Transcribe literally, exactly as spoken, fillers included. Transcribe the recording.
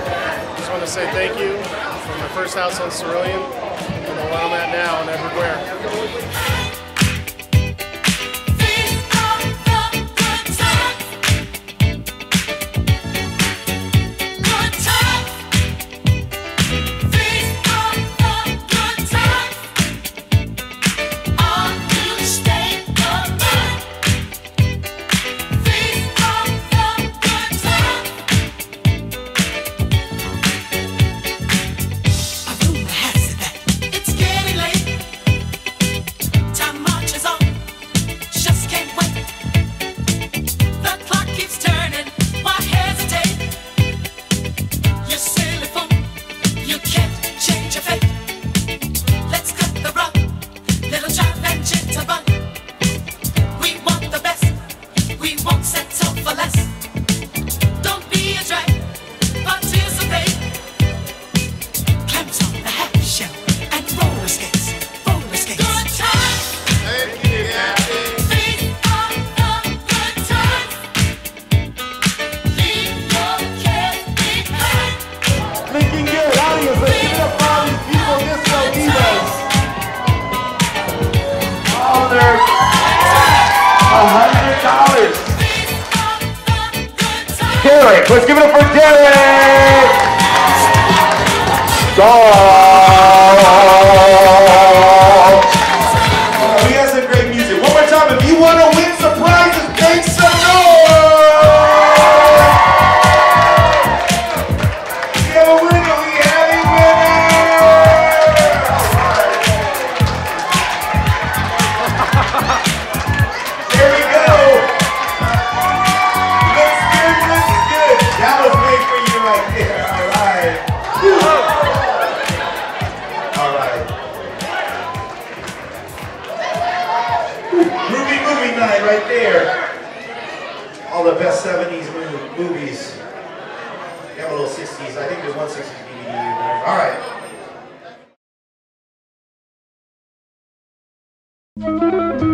together. Just want to say thank you for my first house on Cerulean, and allow that now and everywhere. one hundred dollars. Derek, let's give it up for Derek. Gold. We got some great music. One more time, if you want to win some prizes, make some noise. We have a winner. We have a winner. Right there, all the best seventies movies. We have a little sixties. I think there's one sixties D V D in there. All right. Mm-hmm.